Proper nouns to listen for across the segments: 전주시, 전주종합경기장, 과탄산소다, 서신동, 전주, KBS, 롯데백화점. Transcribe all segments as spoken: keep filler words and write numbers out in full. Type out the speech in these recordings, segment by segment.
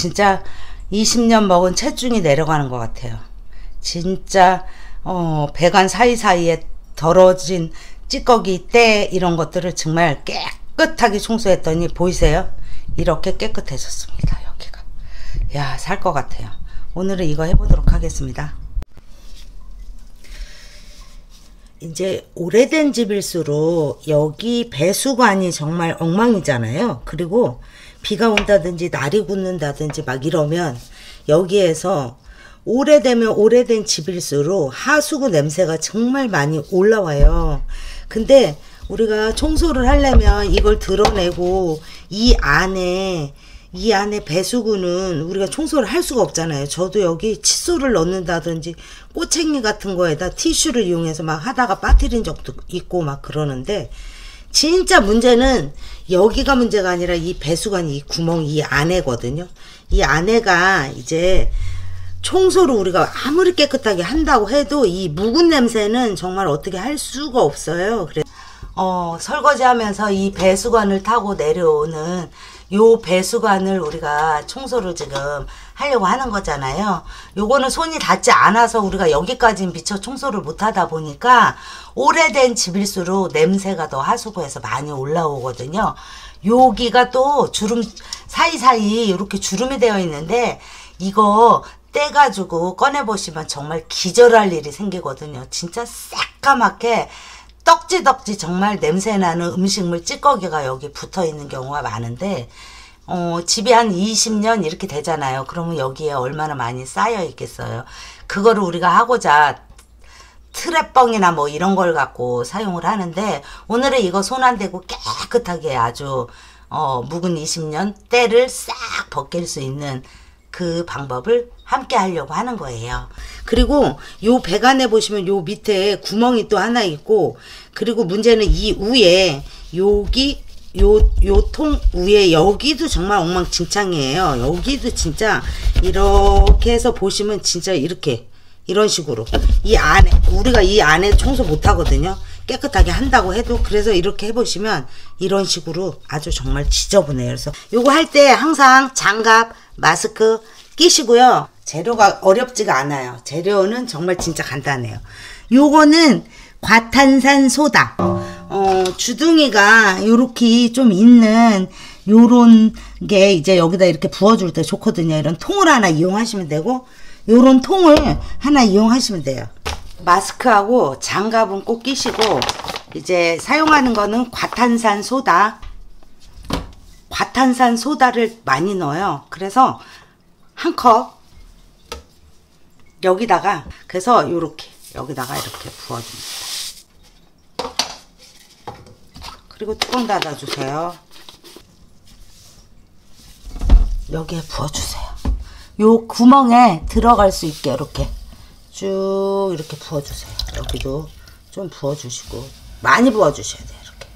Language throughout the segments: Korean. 진짜 이십 년 먹은 체중이 내려가는 것 같아요. 진짜 어, 배관 사이사이에 더러진 찌꺼기, 때 이런 것들을 정말 깨끗하게 청소했더니 보이세요? 이렇게 깨끗해졌습니다. 여기가. 야, 살 것 같아요. 오늘은 이거 해보도록 하겠습니다. 이제 오래된 집일수록 여기 배수관이 정말 엉망이잖아요. 그리고 비가 온다든지 날이 굳는다든지 막 이러면 여기에서 오래되면 오래된 집일수록 하수구 냄새가 정말 많이 올라와요. 근데 우리가 청소를 하려면 이걸 드러내고 이 안에 이 안에 배수구는 우리가 청소를 할 수가 없잖아요. 저도 여기 칫솔을 넣는다든지 꼬챙이 같은 거에다 티슈를 이용해서 막 하다가 빠뜨린 적도 있고 막 그러는데, 진짜 문제는 여기가 문제가 아니라 이 배수관 이 구멍 이 안에거든요. 이 안에가 이제 청소를 우리가 아무리 깨끗하게 한다고 해도 이 묵은 냄새는 정말 어떻게 할 수가 없어요. 그래서 어, 설거지하면서 이 배수관을 타고 내려오는 요 배수관을 우리가 청소를 지금 하려고 하는 거잖아요. 요거는 손이 닿지 않아서 우리가 여기까지 미처 청소를 못 하다 보니까 오래된 집일수록 냄새가 더 하수구에서 많이 올라오거든요. 여기가 또 주름 사이사이 이렇게 주름이 되어 있는데 이거 떼가지고 꺼내보시면 정말 기절할 일이 생기거든요. 진짜 새까맣게 떡지떡지 정말 냄새나는 음식물 찌꺼기가 여기 붙어있는 경우가 많은데, 어, 집이 한 이십 년 이렇게 되잖아요. 그러면 여기에 얼마나 많이 쌓여 있겠어요. 그거를 우리가 하고자 트랩뻥이나 뭐 이런 걸 갖고 사용을 하는데, 오늘은 이거 손 안 대고 깨끗하게 아주 어, 묵은 이십 년 때를 싹 벗길 수 있는 그 방법을 함께 하려고 하는 거예요. 그리고 요 배관에 보시면 요 밑에 구멍이 또 하나 있고, 그리고 문제는 이 위에 여기 요 요 통 위에 여기도 정말 엉망진창이에요. 여기도 진짜 이렇게 해서 보시면 진짜 이렇게 이런 식으로 이 안에 우리가 이 안에 청소 못 하거든요. 깨끗하게 한다고 해도. 그래서 이렇게 해보시면 이런 식으로 아주 정말 지저분해요. 그래서 요거 할 때 항상 장갑, 마스크 끼시고요. 재료가 어렵지가 않아요. 재료는 정말 진짜 간단해요. 요거는 과탄산소다. 어, 주둥이가 요렇게 좀 있는 요런 게 이제 여기다 이렇게 부어줄 때 좋거든요. 이런 통을 하나 이용하시면 되고, 요런 통을 하나 이용하시면 돼요. 마스크하고 장갑은 꼭 끼시고, 이제 사용하는 거는 과탄산소다. 과탄산소다를 많이 넣어요. 그래서 한 컵 여기다가, 그래서 요렇게 여기다가 이렇게 부어줍니다. 그리고 뚜껑 닫아주세요. 여기에 부어주세요. 요 구멍에 들어갈 수 있게 이렇게 쭉 이렇게 부어주세요. 여기도 좀 부어주시고, 많이 부어주셔야 돼요. 이렇게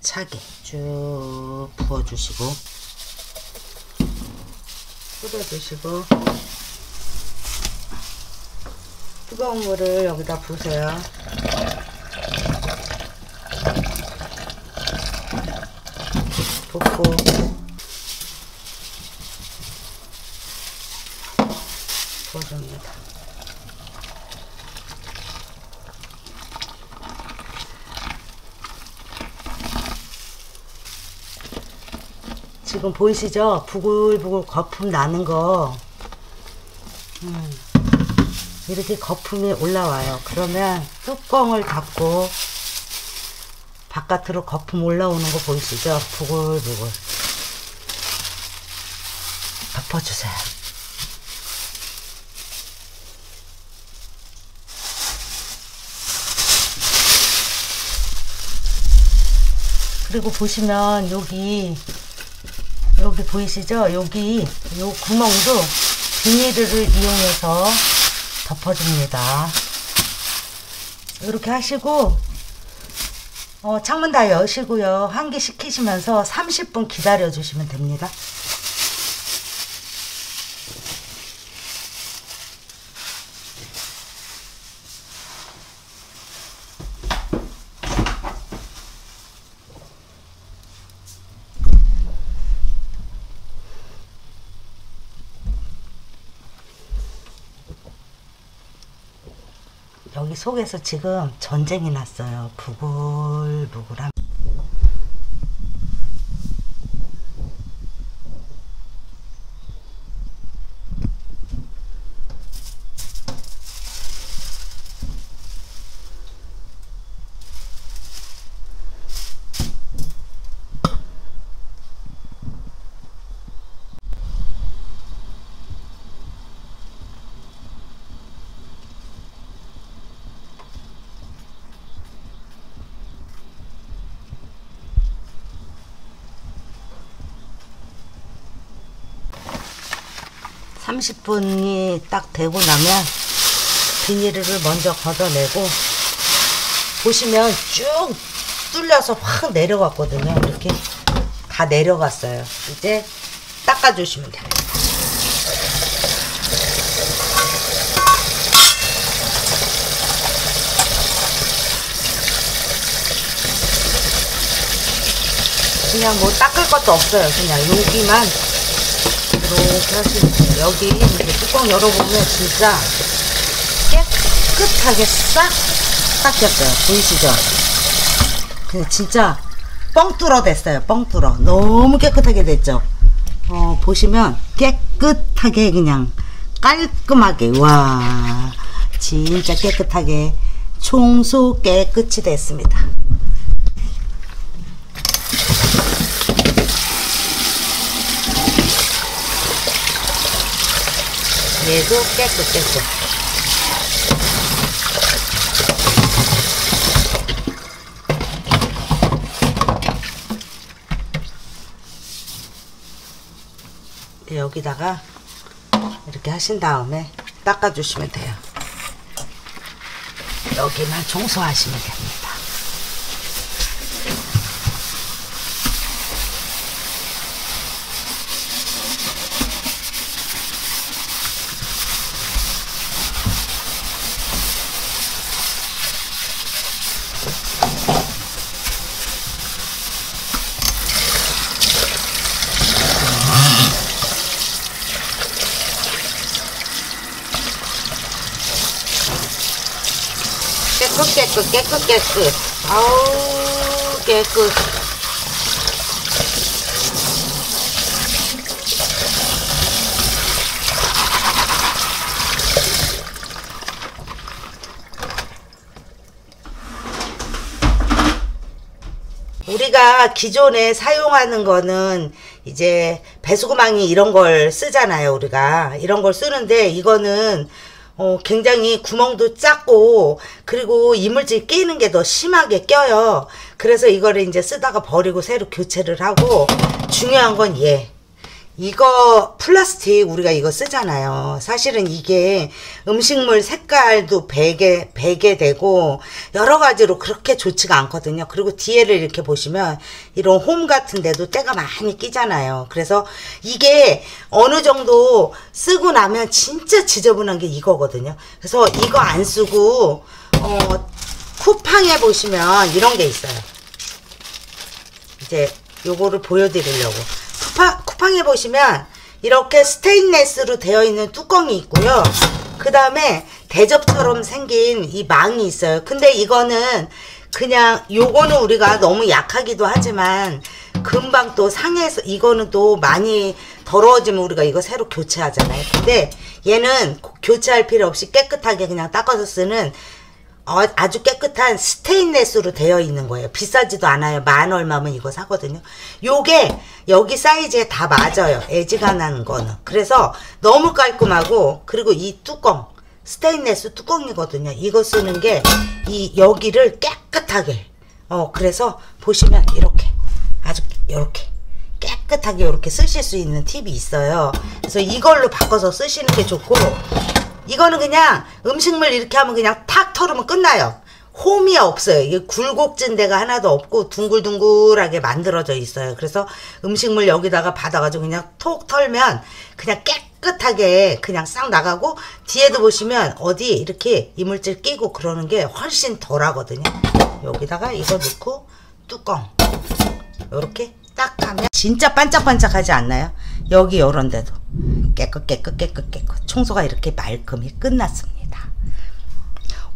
차게 쭉 부어주시고, 뿌려주시고, 뜨거운 물을 여기다 부으세요. 붓고 부어줍니다. 지금 보이시죠? 부글부글 거품 나는 거. 음, 이렇게 거품이 올라와요. 그러면 뚜껑을 닫고, 바깥으로 거품 올라오는 거 보이시죠? 부글부글 덮어주세요. 그리고 보시면 여기 여기 보이시죠? 여기 요 구멍도 비닐을 이용해서 덮어줍니다. 이렇게 하시고 어, 창문 다 여시고요. 환기 시키시면서 삼십 분 기다려 주시면 됩니다. 여기 속에서 지금 전쟁이 났어요. 부글부글한. 삼십 분이 딱 되고 나면 비닐을 먼저 걷어내고, 보시면 쭉 뚫려서 확 내려갔거든요. 이렇게 다 내려갔어요. 이제 닦아주시면 돼요. 그냥 뭐 닦을 것도 없어요. 그냥 여기만 이렇게 하시면 돼요. 여기 이렇게 뚜껑 열어보면 진짜 깨끗하게 싹 닦였어요. 보이시죠? 근데 진짜 뻥 뚫어 됐어요. 뻥 뚫어. 너무 깨끗하게 됐죠? 어, 보시면 깨끗하게 그냥 깔끔하게, 와 진짜 깨끗하게 청소 깨끗이 됐습니다. 얘도 깨끗 깨끗. 여기다가 이렇게 하신 다음에 닦아주시면 돼요. 여기만 청소하시면 됩니다. 깨끗 깨끗 깨끗. 아우 깨끗. 우리가 기존에 사용하는 거는 이제 배수구망이 이런 걸 쓰잖아요. 우리가 이런 걸 쓰는데, 이거는 어, 굉장히 구멍도 작고, 그리고 이물질 끼는 게 더 심하게 껴요. 그래서 이거를 이제 쓰다가 버리고 새로 교체를 하고, 중요한 건 얘. 이거 플라스틱 우리가 이거 쓰잖아요. 사실은 이게 음식물 색깔도 배게, 배게 되고 여러 가지로 그렇게 좋지가 않거든요. 그리고 뒤에를 이렇게 보시면 이런 홈 같은 데도 때가 많이 끼잖아요. 그래서 이게 어느 정도 쓰고 나면 진짜 지저분한 게 이거거든요. 그래서 이거 안 쓰고 어, 쿠팡에 보시면 이런 게 있어요. 이제 요거를 보여드리려고. 쿠팡에 보시면 이렇게 스테인리스로 되어 있는 뚜껑이 있고요. 그 다음에 대접처럼 생긴 이 망이 있어요. 근데 이거는 그냥, 요거는 우리가 너무 약하기도 하지만 금방 또 상해서, 이거는 또 많이 더러워지면 우리가 이거 새로 교체하잖아요. 근데 얘는 교체할 필요 없이 깨끗하게 그냥 닦아서 쓰는 아주 깨끗한 스테인리스로 되어 있는 거예요. 비싸지도 않아요. 만 얼마면 이거 사거든요. 요게 여기 사이즈에 다 맞아요. 애지간한 거는. 그래서 너무 깔끔하고, 그리고 이 뚜껑 스테인리스 뚜껑이거든요. 이거 쓰는 게 이 여기를 깨끗하게, 어 그래서 보시면 이렇게 아주 이렇게 깨끗하게 이렇게 쓰실 수 있는 팁이 있어요. 그래서 이걸로 바꿔서 쓰시는 게 좋고, 이거는 그냥 음식물 이렇게 하면 그냥 탁 털으면 끝나요. 홈이 없어요. 이게 굴곡진 데가 하나도 없고 둥글둥글하게 만들어져 있어요. 그래서 음식물 여기다가 받아가지고 그냥 톡 털면 그냥 깨끗하게 그냥 싹 나가고, 뒤에도 보시면 어디 이렇게 이물질 끼고 그러는 게 훨씬 덜 하거든요. 여기다가 이거 넣고 뚜껑 이렇게 딱 하면 진짜 반짝반짝하지 않나요? 여기 요런 데도 깨끗 깨끗 깨끗 깨끗 청소가 이렇게 말끔히 끝났습니다.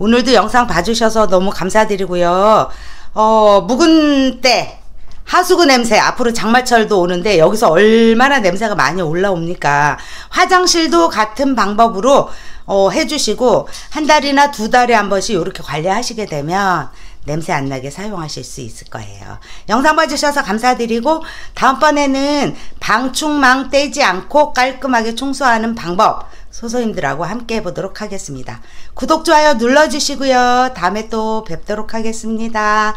오늘도 영상 봐주셔서 너무 감사드리고요. 어, 묵은 때 하수구 냄새, 앞으로 장마철도 오는데 여기서 얼마나 냄새가 많이 올라옵니까. 화장실도 같은 방법으로 어, 해주시고 한 달이나 두 달에 한 번씩 이렇게 관리하시게 되면 냄새 안 나게 사용하실 수 있을 거예요. 영상 봐주셔서 감사드리고, 다음번에는 방충망 떼지 않고 깔끔하게 청소하는 방법 소소님들하고 함께 해보도록 하겠습니다. 구독, 좋아요 눌러주시고요. 다음에 또 뵙도록 하겠습니다.